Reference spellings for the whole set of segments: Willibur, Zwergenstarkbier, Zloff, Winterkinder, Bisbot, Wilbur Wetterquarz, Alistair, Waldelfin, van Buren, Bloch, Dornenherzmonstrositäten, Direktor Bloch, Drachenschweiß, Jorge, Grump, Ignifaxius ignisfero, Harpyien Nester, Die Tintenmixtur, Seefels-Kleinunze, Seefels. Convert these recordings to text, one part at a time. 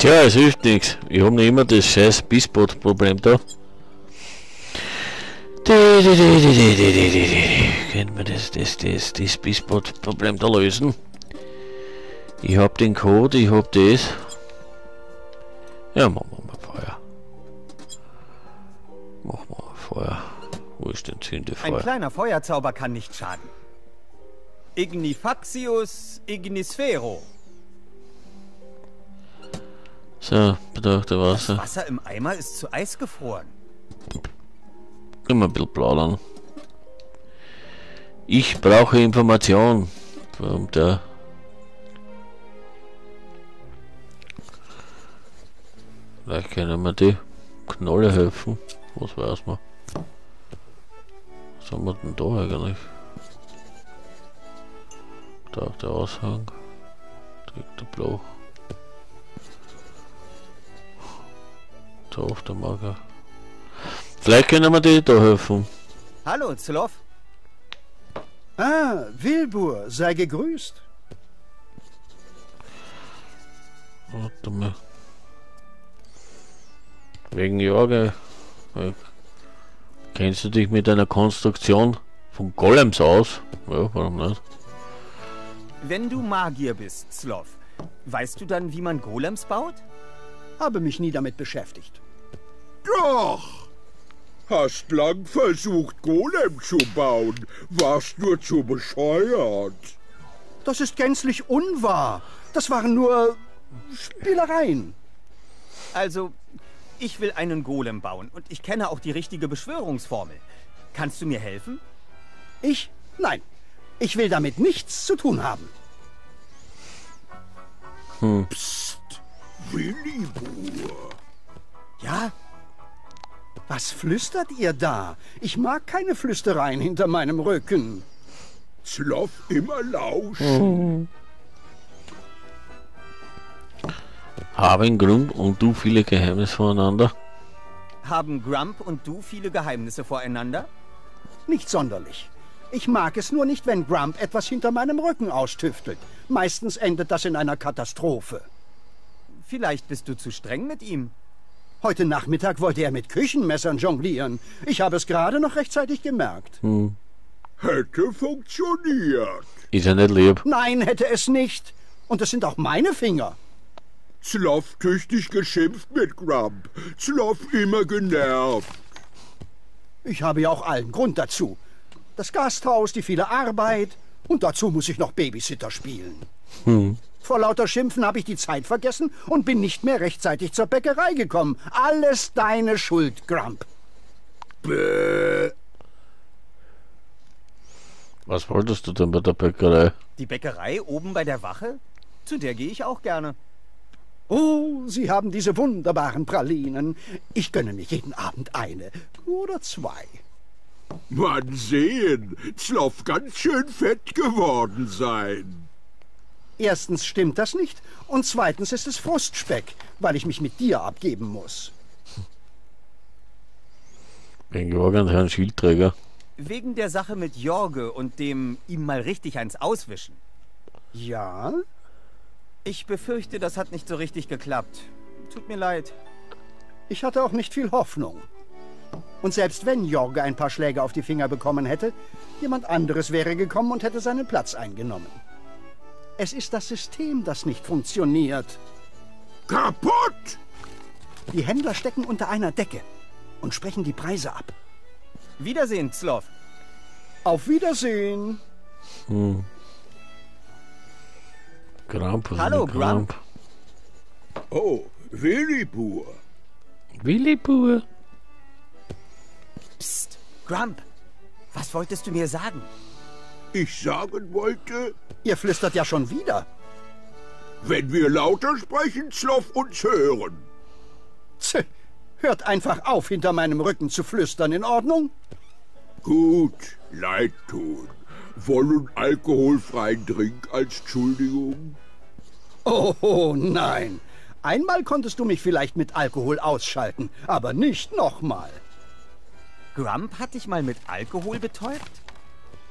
Tja, es hilft nichts. Ich habe noch immer das scheiß Bisbot-Problem da. Können wir das Bisbot-Problem da lösen? Ich habe den Code, ich habe das. Ja, machen wir mal Feuer. Machen wir mal Feuer. Wo ist denn Zündefeuer? Ein kleiner Feuerzauber kann nicht schaden. Ignifaxius ignisfero. So, bedachte Wasser. Das Wasser im Eimer ist zu Eis gefroren. Können wir ein bisschen plaudern. Ich brauche Informationen. Warum da? Vielleicht können wir die Knolle helfen. Was weiß man. Was haben wir denn da eigentlich? Da auf der Aushang. Direkt der Bloch. Auf der Mager. Vielleicht können wir dir da helfen. Hallo, Zloff. Ah, Wilbur, sei gegrüßt. Warte mal. Wegen Jorge. Kennst du dich mit einer Konstruktion von Golems aus? Ja, warum nicht? Wenn du Magier bist, Zloff, weißt du dann, wie man Golems baut? Habe mich nie damit beschäftigt. Doch! Hast lang versucht, Golem zu bauen, warst nur zu bescheuert. Das ist gänzlich unwahr. Das waren nur Spielereien. Also, ich will einen Golem bauen und ich kenne auch die richtige Beschwörungsformel. Kannst du mir helfen? Ich? Nein. Ich will damit nichts zu tun haben. Psst. Willibur. Ja? Was flüstert ihr da? Ich mag keine Flüstereien hinter meinem Rücken. Zloff immer lauschen. Haben Grump und du viele Geheimnisse voreinander? Haben Grump und du viele Geheimnisse voreinander? Nicht sonderlich. Ich mag es nur nicht, wenn Grump etwas hinter meinem Rücken austüftelt. Meistens endet das in einer Katastrophe. Vielleicht bist du zu streng mit ihm. Heute Nachmittag wollte er mit Küchenmessern jonglieren. Ich habe es gerade noch rechtzeitig gemerkt. Hätte funktioniert. Ist er nicht lieb? Nein, hätte es nicht. Und das sind auch meine Finger. Zloff tüchtig geschimpft mit Grump. Zloff immer genervt. Ich habe ja auch allen Grund dazu. Das Gasthaus, die viele Arbeit. Und dazu muss ich noch Babysitter spielen. Vor lauter Schimpfen habe ich die Zeit vergessen und bin nicht mehr rechtzeitig zur Bäckerei gekommen. Alles deine Schuld, Grump. Bäh. Was wolltest du denn bei der Bäckerei? Die Bäckerei oben bei der Wache? Zu der gehe ich auch gerne. Oh, Sie haben diese wunderbaren Pralinen. Ich gönne mich jeden Abend eine oder zwei. Man sehen, Zloff ganz schön fett geworden sein. Erstens stimmt das nicht und zweitens ist es Frustspeck, weil ich mich mit dir abgeben muss. Wegen Jorge und Herrn Schildträger. Wegen der Sache mit Jorge und dem ihm mal richtig eins auswischen. Ja? Ich befürchte, das hat nicht so richtig geklappt. Tut mir leid. Ich hatte auch nicht viel Hoffnung. Und selbst wenn Jorge ein paar Schläge auf die Finger bekommen hätte, jemand anderes wäre gekommen und hätte seinen Platz eingenommen. Es ist das System, das nicht funktioniert. Kaputt! Die Händler stecken unter einer Decke und sprechen die Preise ab. Wiedersehen, Zloff. Auf Wiedersehen. Grump. Hallo, Grump. Oh, Willibur. Willibur. Psst, Grump. Was wolltest du mir sagen? Ich sagen wollte... Ihr flüstert ja schon wieder. Wenn wir lauter sprechen, Zloff uns hören. Tch, hört einfach auf, hinter meinem Rücken zu flüstern, in Ordnung? Gut, leid tun. Wollen alkoholfreien Drink als Entschuldigung? Oh nein. Einmal konntest du mich vielleicht mit Alkohol ausschalten, aber nicht nochmal. Grump hat dich mal mit Alkohol betäubt?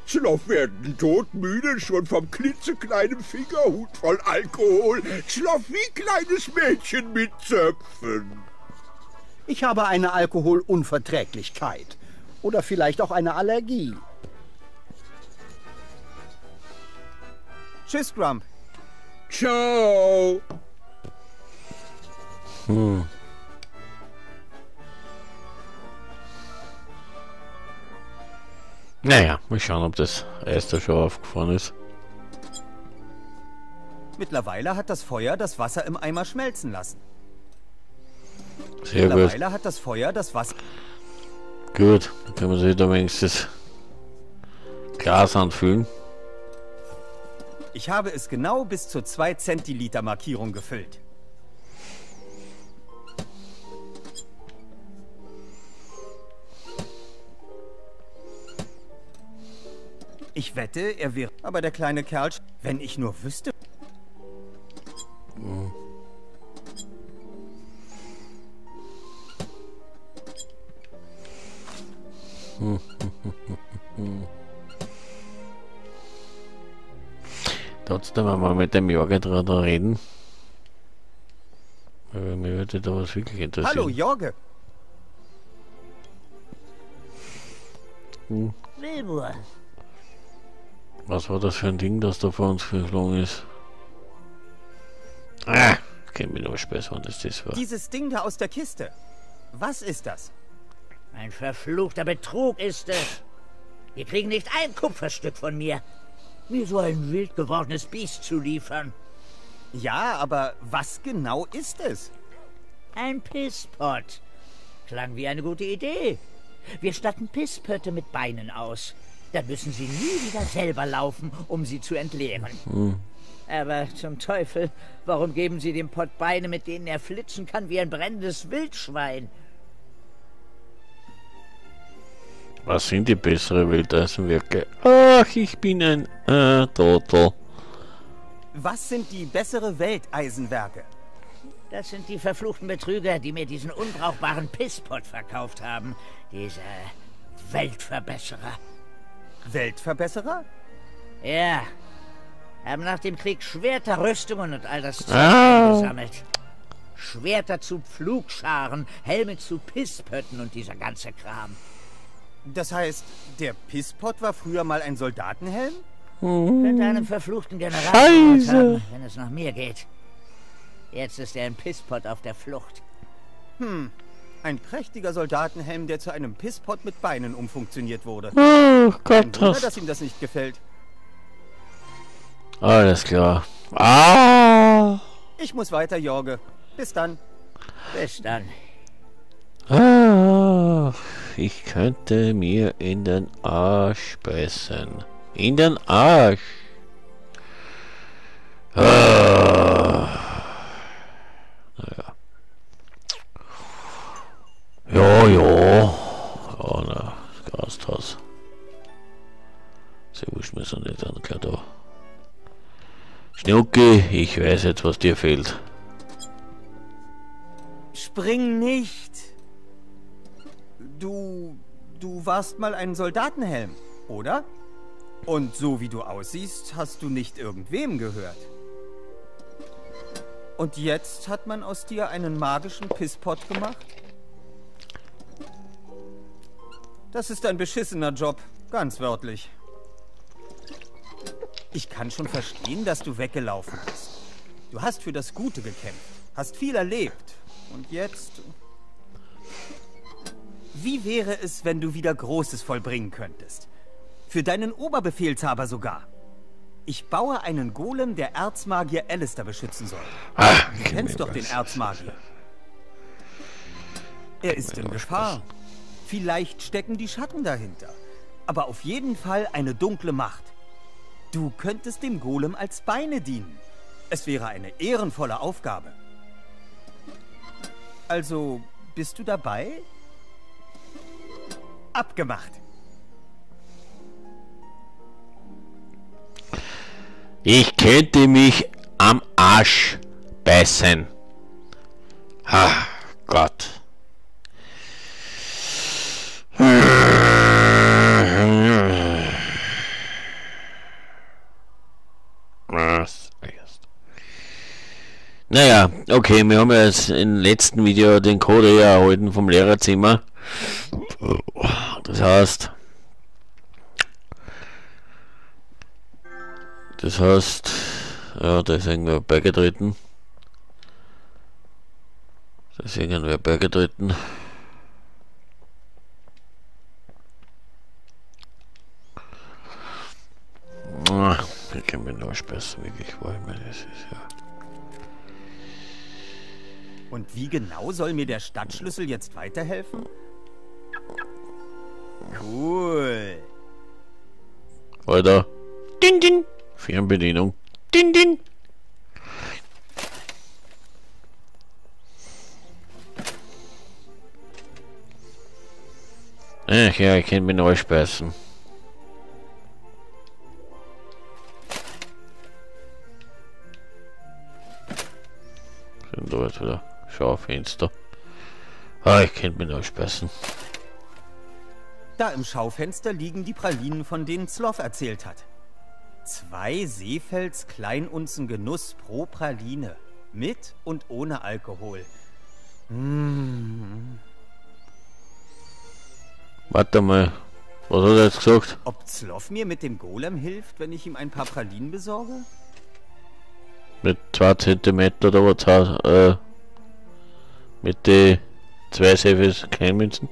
Zloff werden todmüde, schon vom klitzekleinen Fingerhut voll Alkohol. Zloff wie kleines Mädchen mit Zöpfen. Ich habe eine Alkoholunverträglichkeit. Oder vielleicht auch eine Allergie. Tschüss, Grump. Ciao. Hm. Naja, mal schauen, ob das Eis da schon aufgefahren ist. Mittlerweile hat das Feuer das Wasser im Eimer schmelzen lassen. Sehr gut. Mittlerweile hat das Feuer das Wasser... Gut, dann können wir uns wieder wenigstens Glas anfüllen. Ich habe es genau bis zur 2 Zentiliter Markierung gefüllt. Ich wette, er wäre... Aber der kleine Kerl... Wenn ich nur wüsste... Oh. Trotzdem mal mit dem Jorge drüber reden. Weil mir würde da was wirklich interessieren. Hallo, Jorge! Hm. Was war das für ein Ding, das da vor uns geflogen ist? Ah, kenn mich noch besser, wann das war. Dieses Ding da aus der Kiste. Was ist das? Ein verfluchter Betrug ist es. Wir kriegen nicht ein Kupferstück von mir. Mir so ein wild gewordenes Biest zu liefern. Ja, aber was genau ist es? Ein Pisspott. Klang wie eine gute Idee. Wir statten Pisspötte mit Beinen aus. Dann müssen sie nie wieder selber laufen, um sie zu entleeren. Hm. Aber zum Teufel, warum geben sie dem Pott Beine, mit denen er flitzen kann wie ein brennendes Wildschwein? Was sind die besseren Wildeisenwerke? Ach, ich bin ein Total. Was sind die besseren Welteisenwerke? Das sind die verfluchten Betrüger, die mir diesen unbrauchbaren Pisspott verkauft haben. Diese Weltverbesserer. Weltverbesserer? Ja. Haben nach dem Krieg Schwerter, Rüstungen und all das Zeug gesammelt. Schwerter zu Pflugscharen, Helme zu Pisspötten und dieser ganze Kram. Das heißt, der Pisspott war früher mal ein Soldatenhelm? Mhm. Könnte einem verfluchten General haben, wenn es nach mir geht. Jetzt ist er ein Pisspott auf der Flucht. Hm. Ein prächtiger Soldatenhelm, der zu einem Pisspott mit Beinen umfunktioniert wurde. Oh Gott, ein Wunder, dass ihm das nicht gefällt. Alles klar. Ah! Ich muss weiter, Jorge. Bis dann. Bis dann. Ah, ich könnte mir in den Arsch beißen. In den Arsch. Ah. Naja. Ja, ja. Oh, na, das Gasthaus. Sie wurscht mir so nicht an, klar da. Schnucki, ich weiß jetzt, was dir fehlt. Spring nicht. Du warst mal ein Soldatenhelm, oder? Und so wie du aussiehst, hast du nicht irgendwem gehört. Und jetzt hat man aus dir einen magischen Pisspott gemacht? Das ist ein beschissener Job, ganz wörtlich. Ich kann schon verstehen, dass du weggelaufen bist. Du hast für das Gute gekämpft, hast viel erlebt. Und jetzt... Wie wäre es, wenn du wieder Großes vollbringen könntest? Für deinen Oberbefehlshaber sogar. Ich baue einen Golem, der Erzmagier Alistair beschützen soll. Du kennst doch den Erzmagier. Er ist in Gefahr. Vielleicht stecken die Schatten dahinter. Aber auf jeden Fall eine dunkle Macht. Du könntest dem Golem als Beine dienen. Es wäre eine ehrenvolle Aufgabe. Also, bist du dabei? Abgemacht. Ich könnte mich am Arsch beißen. Ach Gott. Naja, okay, wir haben ja jetzt im letzten Video den Code ja erhalten vom Lehrerzimmer. Das heißt, ja, da ist irgendwer beigetreten. Ich kann mich nur spaßen, wirklich wohl, ich meine, das ist ja. Und wie genau soll mir der Stadtschlüssel jetzt weiterhelfen? Cool. Alter. Din, din. Fernbedienung. Din, din. Ach ja, ich kann mich neu speisen. Sind da jetzt wieder Schaufenster. Ah, ich kann mich neu speisen. Da im Schaufenster liegen die Pralinen, von denen Zloff erzählt hat. 2 Seefels Kleinunzen Genuss pro Praline. Mit und ohne Alkohol. Mmh. Warte mal, was hat er jetzt gesagt? Ob Zloff mir mit dem Golem hilft, wenn ich ihm ein paar Pralinen besorge? Mit 2 Zentimeter oder was? Mit den 2 Seefels Kleinmünzen?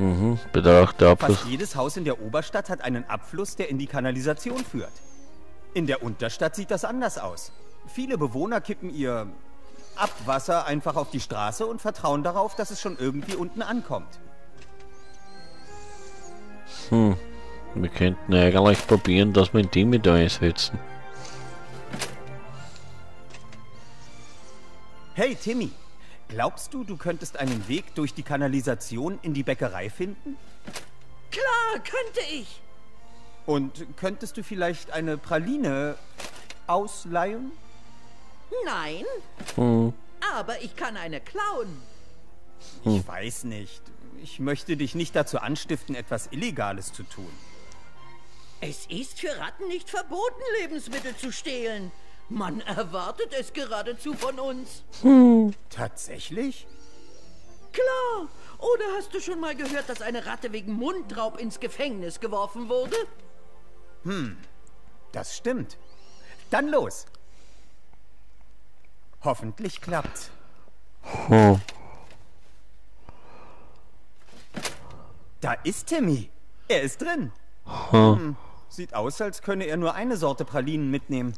Mhm, bedacht der Abfluss. Fast jedes Haus in der Oberstadt hat einen Abfluss, der in die Kanalisation führt. In der Unterstadt sieht das anders aus. Viele Bewohner kippen ihr Abwasser einfach auf die Straße und vertrauen darauf, dass es schon irgendwie unten ankommt. Hm, wir könnten eigentlich probieren, dass wir ein Ding mit einsetzen. Hey Timmy! Glaubst du, du könntest einen Weg durch die Kanalisation in die Bäckerei finden? Klar, könnte ich. Und könntest du vielleicht eine Praline ausleihen? Nein. Hm. Aber ich kann eine klauen. Hm. Ich weiß nicht. Ich möchte dich nicht dazu anstiften, etwas Illegales zu tun. Es ist für Ratten nicht verboten, Lebensmittel zu stehlen. Man erwartet es geradezu von uns. Hm. Tatsächlich? Klar. Oder hast du schon mal gehört, dass eine Ratte wegen Mundraub ins Gefängnis geworfen wurde? Hm. Das stimmt. Dann los. Hoffentlich klappt's. Hm. Da ist Timmy. Er ist drin. Hm. Hm. Sieht aus, als könne er nur eine Sorte Pralinen mitnehmen.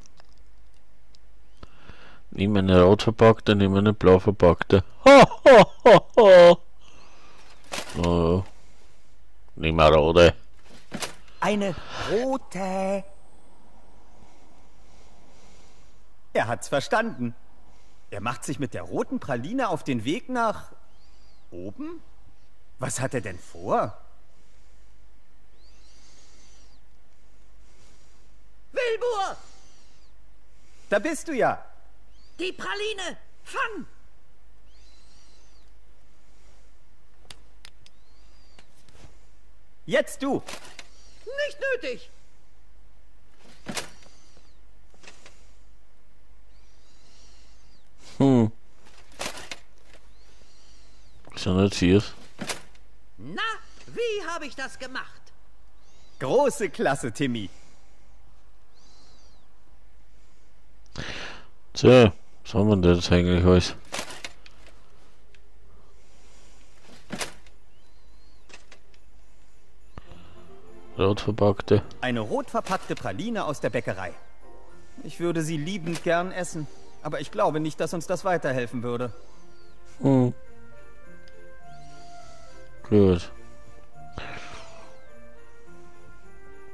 Nimm eine rot verpackte, nimm eine blau verpackte. Ho, ho, ho, ho. Oh. Nimm eine rote. Eine rote. Er hat's verstanden. Er macht sich mit der roten Praline auf den Weg nach oben? Was hat er denn vor? Wilbur! Da bist du ja. Die Praline! Fang! Jetzt du! Nicht nötig! Hm. Schon notiert. Na, wie habe ich das gemacht? Große Klasse, Timmy! So. Was haben wir denn jetzt eigentlich alles? Rot verpackte. Eine rot verpackte Praline aus der Bäckerei. Ich würde sie liebend gern essen, aber ich glaube nicht, dass uns das weiterhelfen würde. Hm. Gut.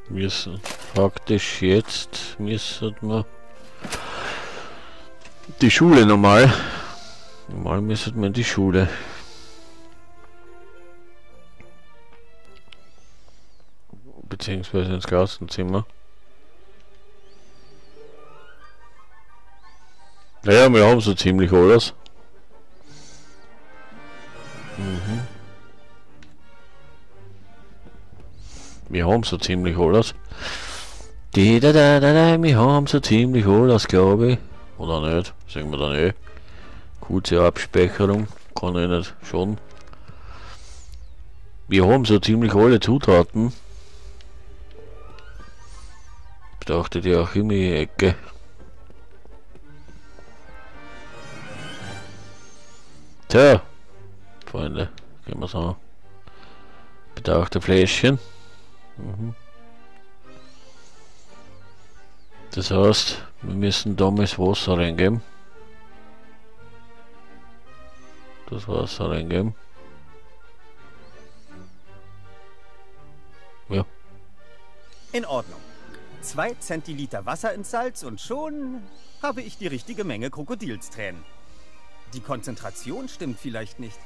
Müssen praktisch jetzt die Schule normal. Normal müsste man die Schule. Beziehungsweise ins Klassenzimmer. Naja, wir haben so ziemlich alles. Mhm. Wir haben so ziemlich alles, glaube ich. Oder nicht? Sagen wir dann eh. Kurze Abspeicherung. Kann ich nicht. Schon. Wir haben so ziemlich alle Zutaten. Dachte die Alchemie-Ecke. Tja, Freunde, gehen wir so. Bedauerte Fläschchen. Mhm. Das heißt, wir müssen damals Wasser reingeben. Das Wasser reingeben. Ja. In Ordnung. 2 Zentiliter Wasser ins Salz und schon habe ich die richtige Menge Krokodilstränen. Die Konzentration stimmt vielleicht nicht,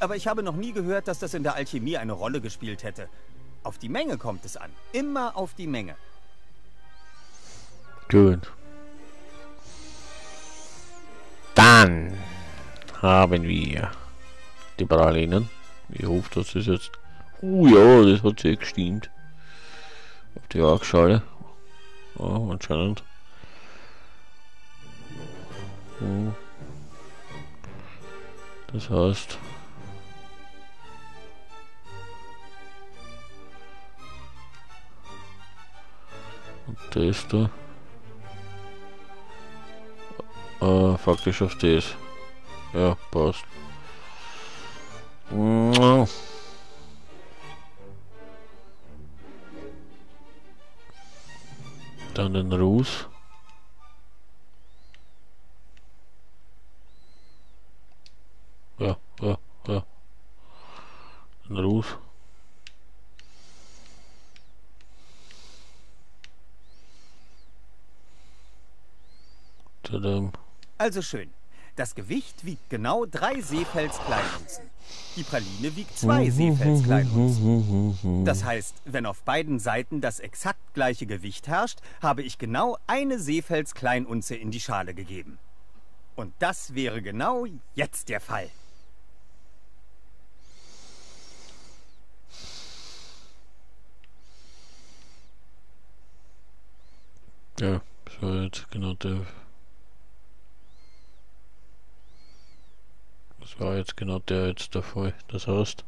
aber ich habe noch nie gehört, dass das in der Alchemie eine Rolle gespielt hätte. Auf die Menge kommt es an. Immer auf die Menge. Gut. Dann haben wir die Pralinen. Ich hoffe, dass das jetzt... ja, das hat sich gestimmt. Auf die Waagschale. Oh, anscheinend. Hm. Das heißt... Und das da... faktisch auf das. Ja, passt. Hm. Dann den Ruß. Ja. Den Ruß. Tadam. Also schön. Das Gewicht wiegt genau 3 Seefels-Kleinunzen. Die Praline wiegt 2 Seefels-Kleinunzen. Das heißt, wenn auf beiden Seiten das exakt gleiche Gewicht herrscht, habe ich genau 1 Seefels-Kleinunze in die Schale gegeben. Und das wäre genau jetzt der Fall. Ja, so jetzt genau der... Das war jetzt genau der jetzt der Fall. Das heißt...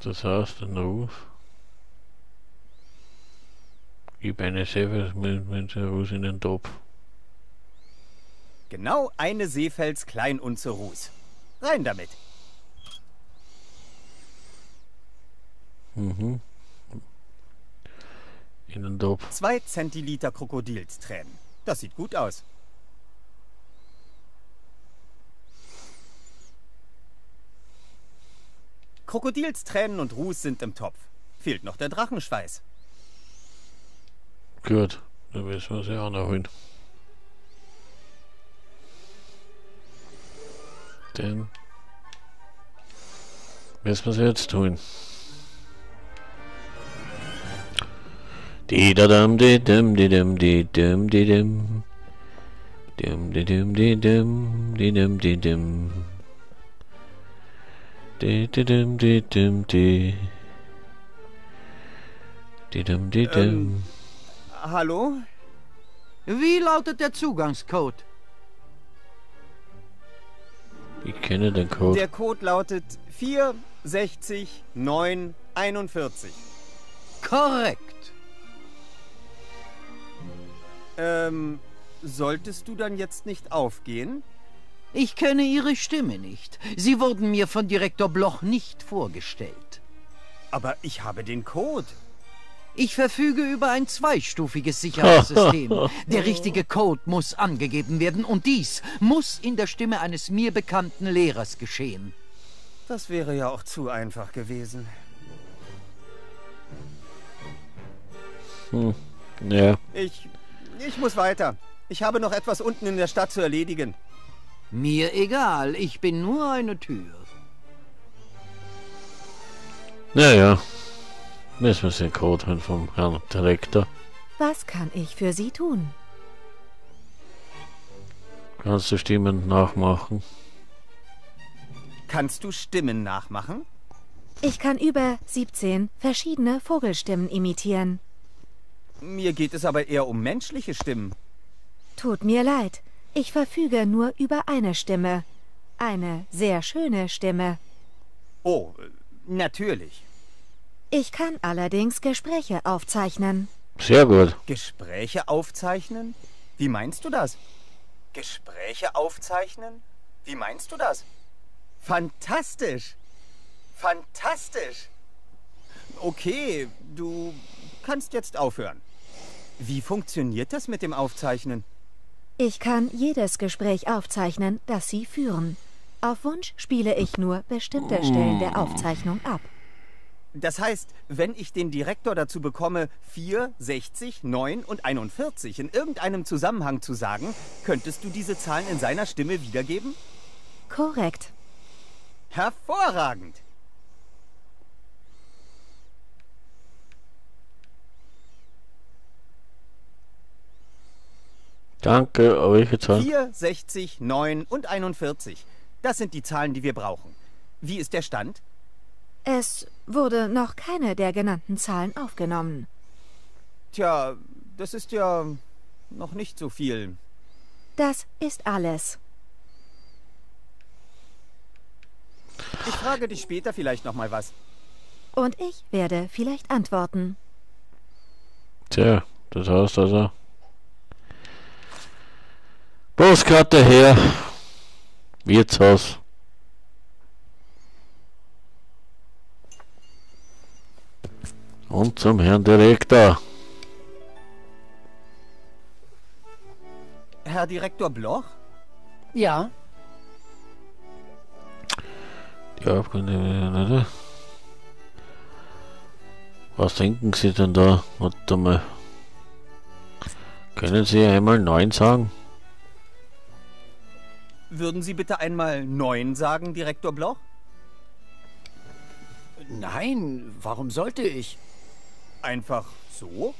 Das heißt, ein Ruf. Gib eine Seefels-Kleinunze in den Topf. Genau 1 Seefels-Kleinunze Ruß. Rein damit! Mhm. In den Topf. 2 Zentiliter Krokodilstränen. Das sieht gut aus. Krokodilstränen und Ruß sind im Topf. Fehlt noch der Drachenschweiß. Gut, dann müssen wir sie auch noch hin. Den müssen wir sie jetzt tun. Hallo? Wie lautet der Zugangscode? Ich kenne den Code. Der Code lautet 460941. Korrekt. Solltest du dann jetzt nicht aufgehen? Ich kenne Ihre Stimme nicht. Sie wurden mir von Direktor Bloch nicht vorgestellt. Aber ich habe den Code. Ich verfüge über ein 2-stufiges Sicherheitssystem. Der richtige Code muss angegeben werden und dies muss in der Stimme eines mir bekannten Lehrers geschehen. Das wäre ja auch zu einfach gewesen. Hm. Ja. Ich muss weiter. Ich habe noch etwas unten in der Stadt zu erledigen. Mir egal, ich bin nur eine Tür. Naja, müssen wir den Code hören vom Herrn Direktor. Was kann ich für Sie tun? Kannst du Stimmen nachmachen? Kannst du Stimmen nachmachen? Ich kann über 17 verschiedene Vogelstimmen imitieren. Mir geht es aber eher um menschliche Stimmen. Tut mir leid. Ich verfüge nur über eine Stimme. Eine sehr schöne Stimme. Oh, natürlich. Ich kann allerdings Gespräche aufzeichnen. Sehr gut. Gespräche aufzeichnen? Wie meinst du das? Gespräche aufzeichnen? Wie meinst du das? Fantastisch! Fantastisch! Okay, du kannst jetzt aufhören. Wie funktioniert das mit dem Aufzeichnen? Ich kann jedes Gespräch aufzeichnen, das Sie führen. Auf Wunsch spiele ich nur bestimmte Stellen der Aufzeichnung ab. Das heißt, wenn ich den Direktor dazu bekomme, 4, 60, 9 und 41 in irgendeinem Zusammenhang zu sagen, könntest du diese Zahlen in seiner Stimme wiedergeben? Korrekt. Hervorragend! Danke, eure Zahlen. 4, 60, 9 und 41. Das sind die Zahlen, die wir brauchen. Wie ist der Stand? Es wurde noch keine der genannten Zahlen aufgenommen. Tja, das ist ja noch nicht so viel. Das ist alles. Ich frage dich später vielleicht nochmal was. Und ich werde vielleicht antworten. Tja, das heißt also... Postkarte her. Wirtshaus. Und zum Herrn Direktor. Herr Direktor Bloch? Ja. Die Aufgabe. Was denken Sie denn da? Warte mal. Können Sie einmal Nein sagen? Würden Sie bitte einmal 9 sagen, Direktor Bloch? Nein, warum sollte ich? Einfach so?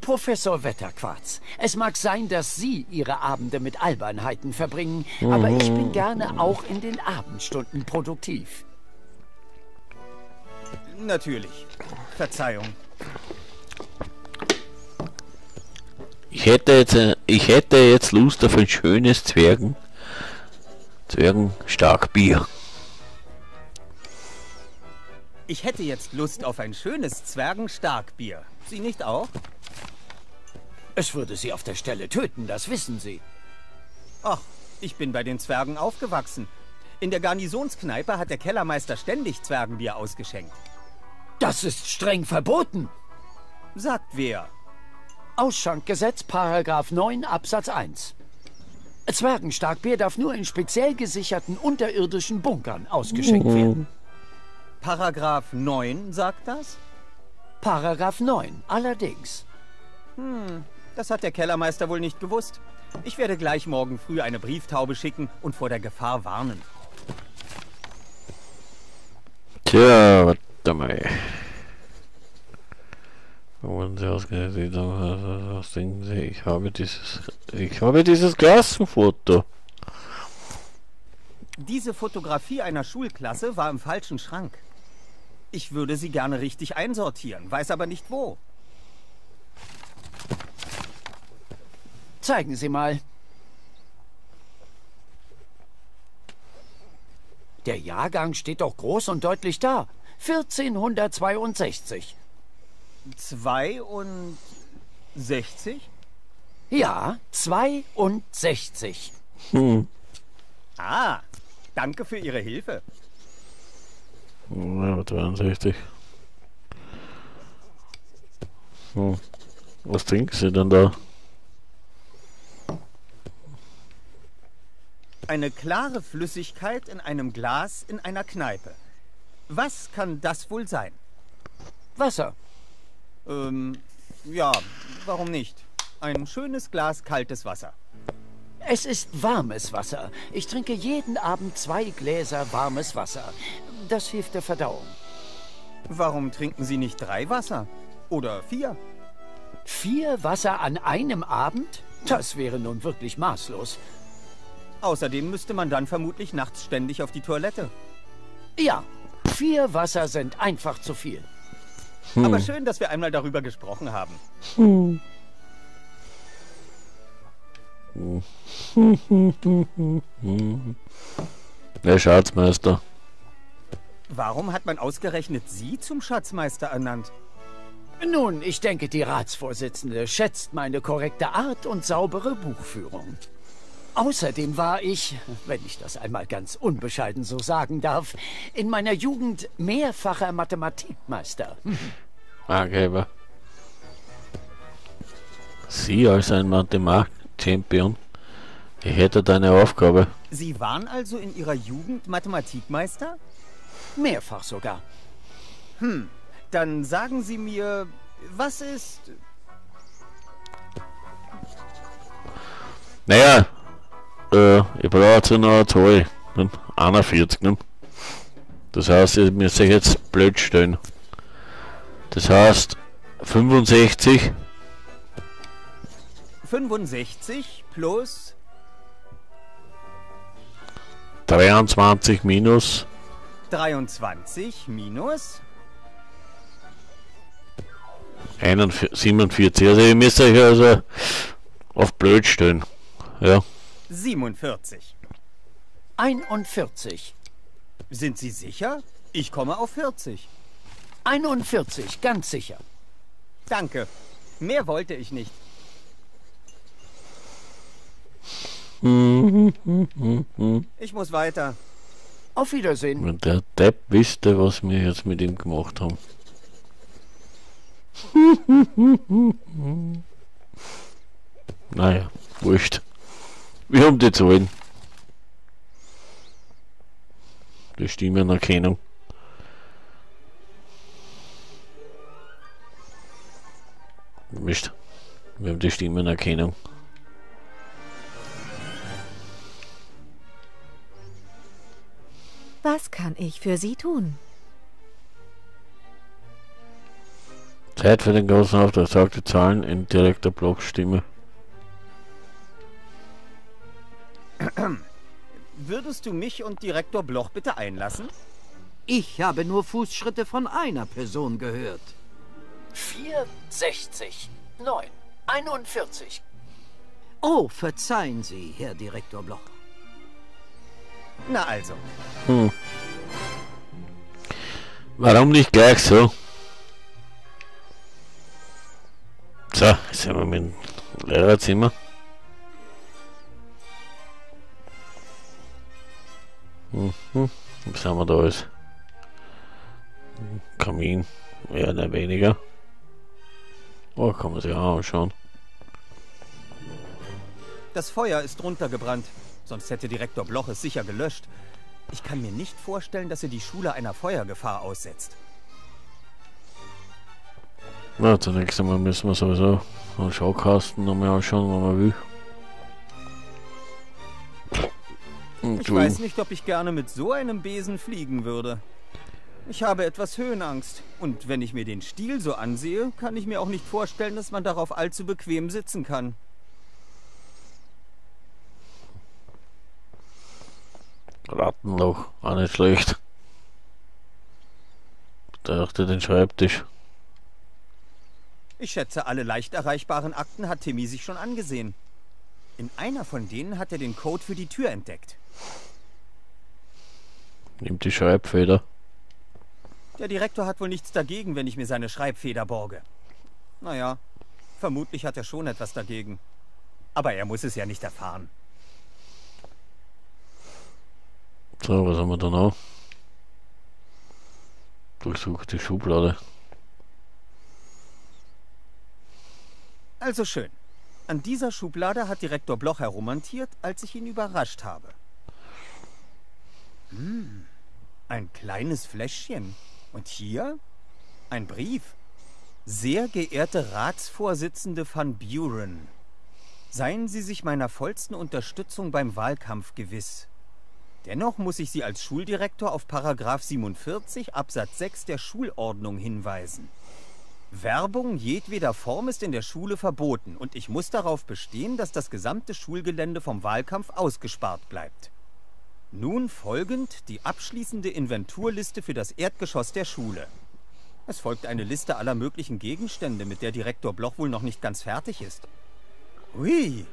Professor Wetterquarz, es mag sein, dass Sie Ihre Abende mit Albernheiten verbringen, aber ich bin gerne auch in den Abendstunden produktiv. Natürlich. Verzeihung. Ich hätte jetzt Lust auf ein schönes Zwergenstarkbier. Ich hätte jetzt Lust auf ein schönes Zwergenstarkbier. Sie nicht auch? Es würde Sie auf der Stelle töten, das wissen Sie. Ach, ich bin bei den Zwergen aufgewachsen. In der Garnisonskneipe hat der Kellermeister ständig Zwergenbier ausgeschenkt. Das ist streng verboten. Sagt wer? Ausschankgesetz, Paragraph 9, Absatz 1. Zwergenstarkbier darf nur in speziell gesicherten unterirdischen Bunkern ausgeschenkt werden. Paragraph 9 sagt das? Paragraph 9, allerdings. Hm, das hat der Kellermeister wohl nicht gewusst. Ich werde gleich morgen früh eine Brieftaube schicken und vor der Gefahr warnen. Tja, warte mal. Was denken Sie? Ich habe dieses Klassenfoto. Diese Fotografie einer Schulklasse war im falschen Schrank. Ich würde sie gerne richtig einsortieren, weiß aber nicht wo. Zeigen Sie mal. Der Jahrgang steht doch groß und deutlich da. 1462. 62? Ja, 62. Hm. Ah, danke für Ihre Hilfe. Ja, 62. Hm. Was trinken Sie denn da? Eine klare Flüssigkeit in einem Glas in einer Kneipe. Was kann das wohl sein? Wasser. Ja, warum nicht? Ein schönes Glas kaltes Wasser. Es ist warmes Wasser. Ich trinke jeden Abend 2 Gläser warmes Wasser. Das hilft der Verdauung. Warum trinken Sie nicht 3 Wasser? Oder 4? 4 Wasser an einem Abend? Das wäre nun wirklich maßlos. Außerdem müsste man dann vermutlich nachts ständig auf die Toilette. Ja, 4 Wasser sind einfach zu viel. Aber schön, dass wir einmal darüber gesprochen haben. Der Schatzmeister. Warum hat man ausgerechnet Sie zum Schatzmeister ernannt? Nun, ich denke, die Ratsvorsitzende schätzt meine korrekte Art und saubere Buchführung. Außerdem war ich, wenn ich das einmal ganz unbescheiden so sagen darf, in meiner Jugend mehrfacher Mathematikmeister. Angeber. Sie als ein Mathematik-Champion. Ich hätte deine Aufgabe. Sie waren also in Ihrer Jugend Mathematikmeister? Mehrfach sogar. Dann sagen Sie mir, was ist... Naja... ich brauche jetzt noch eine Zahl. 41, ne? Das heißt, ich müsste jetzt blöd stellen. Das heißt, 65. 65 plus... 23 minus... 23 minus... 47. Also ich müsste euch also auf blöd stellen. Ja. 47. 41. Sind Sie sicher? Ich komme auf 40. 41, ganz sicher. Danke. Mehr wollte ich nicht. Ich muss weiter. Auf Wiedersehen. Wenn der Depp wüsste, was wir jetzt mit ihm gemacht haben. Naja, wurscht. Wir haben die Zahlen. Die Stimmenerkennung. Wurscht. Wir haben die Stimmenerkennung. Was kann ich für Sie tun? Zeit für den großen Auftrag, sagt die Zahlen in direkter Blochstimme. Würdest du mich und Direktor Bloch bitte einlassen? Ich habe nur Fußschritte von einer Person gehört. 4, 60, 9, 41. Oh, verzeihen Sie, Herr Direktor Bloch. Na also. Warum nicht gleich so? So, jetzt sind wir mit dem Lehrerzimmer. Was haben wir da alles? Kamin, mehr oder weniger. Oh, kann man sich auch anschauen. Das Feuer ist runtergebrannt, sonst hätte Direktor Bloch es sicher gelöscht. Ich kann mir nicht vorstellen, dass er die Schule einer Feuergefahr aussetzt. Na, zunächst einmal müssen wir sowieso einen Schaukasten nochmal anschauen, wenn man will. Und ich weiß nicht, ob ich gerne mit so einem Besen fliegen würde. Ich habe etwas Höhenangst. Und wenn ich mir den Stiel so ansehe, kann ich mir auch nicht vorstellen, dass man darauf allzu bequem sitzen kann. Rattenloch, auch nicht schlecht. Da dachte den Schreibtisch. Ich schätze, alle leicht erreichbaren Akten hat Timmy sich schon angesehen. In einer von denen hat er den Code für die Tür entdeckt. Nimmt die Schreibfeder. Der Direktor hat wohl nichts dagegen, wenn ich mir seine Schreibfeder borge. Naja, vermutlich hat er schon etwas dagegen. Aber er muss es ja nicht erfahren. So, was haben wir da noch? Durchsucht die Schublade. Also schön. An dieser Schublade hat Direktor Bloch herumhantiert, als ich ihn überrascht habe. Ein kleines Fläschchen. Und hier? Ein Brief. Sehr geehrte Ratsvorsitzende van Buren. Seien Sie sich meiner vollsten Unterstützung beim Wahlkampf gewiss. Dennoch muss ich Sie als Schuldirektor auf § 47 Absatz 6 der Schulordnung hinweisen. Werbung jedweder Form ist in der Schule verboten und ich muss darauf bestehen, dass das gesamte Schulgelände vom Wahlkampf ausgespart bleibt. Nun folgend die abschließende Inventurliste für das Erdgeschoss der Schule. Es folgt eine Liste aller möglichen Gegenstände, mit der Direktor Bloch wohl noch nicht ganz fertig ist. Hui,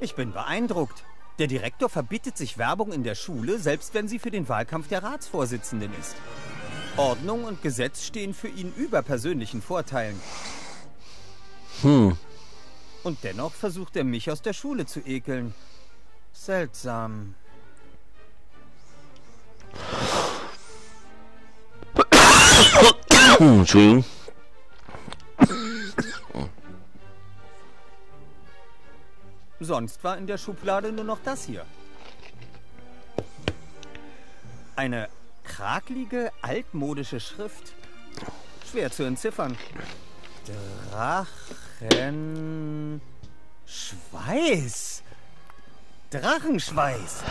ich bin beeindruckt. Der Direktor verbietet sich Werbung in der Schule, selbst wenn sie für den Wahlkampf der Ratsvorsitzenden ist. Ordnung und Gesetz stehen für ihn über persönlichen Vorteilen. Und dennoch versucht er, mich aus der Schule zu ekeln. Seltsam. Entschuldigung. Sonst war in der Schublade nur noch das hier. Eine kraklige, altmodische Schrift. Schwer zu entziffern. Drachenschweiß. Drachenschweiß.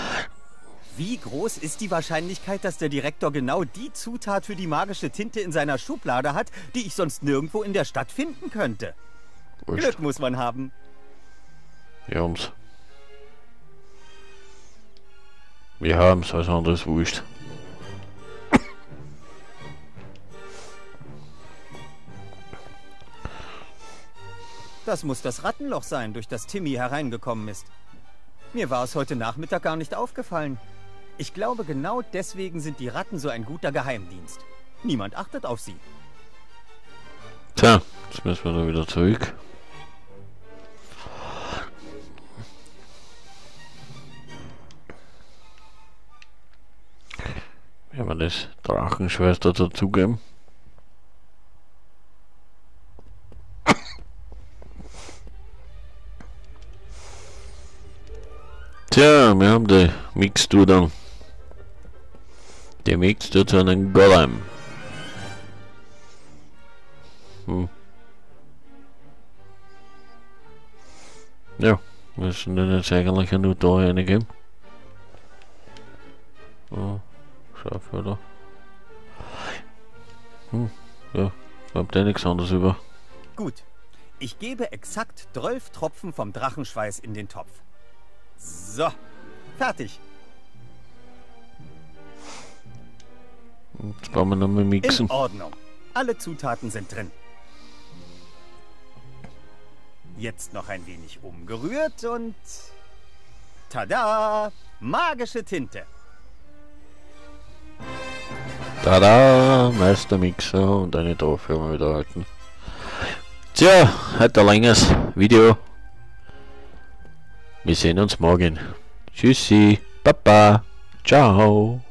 Wie groß ist die Wahrscheinlichkeit, dass der Direktor genau die Zutat für die magische Tinte in seiner Schublade hat, die ich sonst nirgendwo in der Stadt finden könnte? Echt? Glück muss man haben. Jungs. Wir haben's, was anderes wurscht. Das muss das Rattenloch sein, durch das Timmy hereingekommen ist. Mir war es heute Nachmittag gar nicht aufgefallen. Ich glaube, genau deswegen sind die Ratten so ein guter Geheimdienst. Niemand achtet auf sie. Tja, jetzt müssen wir da wieder zurück. Wie haben wir das Drachenschweiß dazugeben? Tja, wir haben die Mixtur dann. Die Mixtur zu einem Golem. Ja, müssen wir jetzt eigentlich nur da reingeben. Oh, scharf, oder? Ja, bleibt ja nichts anderes über. Gut, ich gebe exakt 12 Tropfen vom Drachenschweiß in den Topf. So, fertig. Jetzt brauchen wir nochmal mixen. In Ordnung. Alle Zutaten sind drin. Jetzt noch ein wenig umgerührt und... Tada! Magische Tinte. Tada! Meistermixer und eine Trophy haben wir wieder erhalten. Tja, heute ein längeres Video. Wir sehen uns morgen. Tschüssi, Papa, ciao.